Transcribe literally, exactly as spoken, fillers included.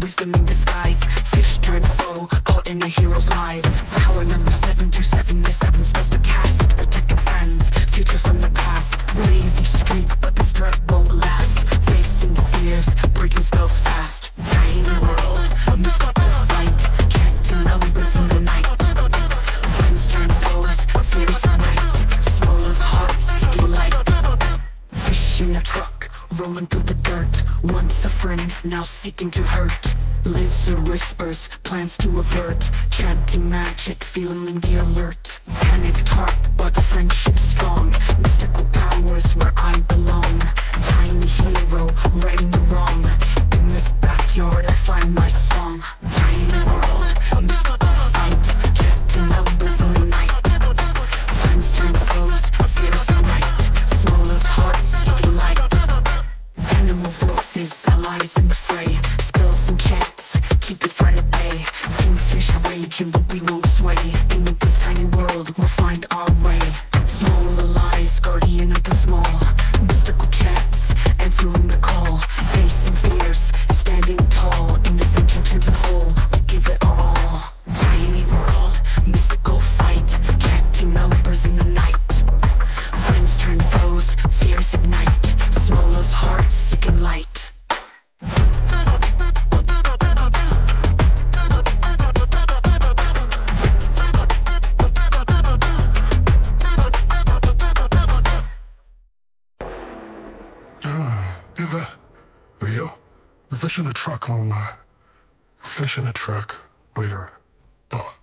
Wisdom in disguise, fish dread foe, caught in the hero's lies. Power number seven two seven, the seven spells to cast. Protecting fans, future from the past. Lazy streak, but this threat won't last. Facing fears, breaking spells fast. Dying world, a mystical fight. Tracking numbers in the night. Friends turn foes, fear is night. Smola's heart, seeking light. Fish in a truck, rolling through the dirt. Once a friend, now seeking to hurt. Lize whispers, plans to avert. Chanting magic, feeling the alert. Panic dark, but friendship strong. Mystical powers where I belong. Tiny hero, righting the wrong. In this backyard I find my song. Tiny world, a mystical fight. Chanting numbers in the night. Friends turn foes, a fierce night. Smola's heart, seeking light. Animal voices, allies in the fray. Spells and chants, keep your friend at bay. Kingfish raging, but we won't sway. In this tiny world, we'll find our way. Smola Lize, guardian of the small. Mystical chants, answering the call. Facing fears, standing tall. In this ancient temple hole, we'll give it our all. Tiny world, mystical fight. Chanting numbers in the night. Friends turn foes, fears ignite. Smola's heart, seeking light. Is that real? Fish in a truck, Lola. Fish in a truck. Later. Oh.